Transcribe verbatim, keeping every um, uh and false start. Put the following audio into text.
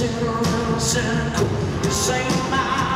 Circle, circle, you say my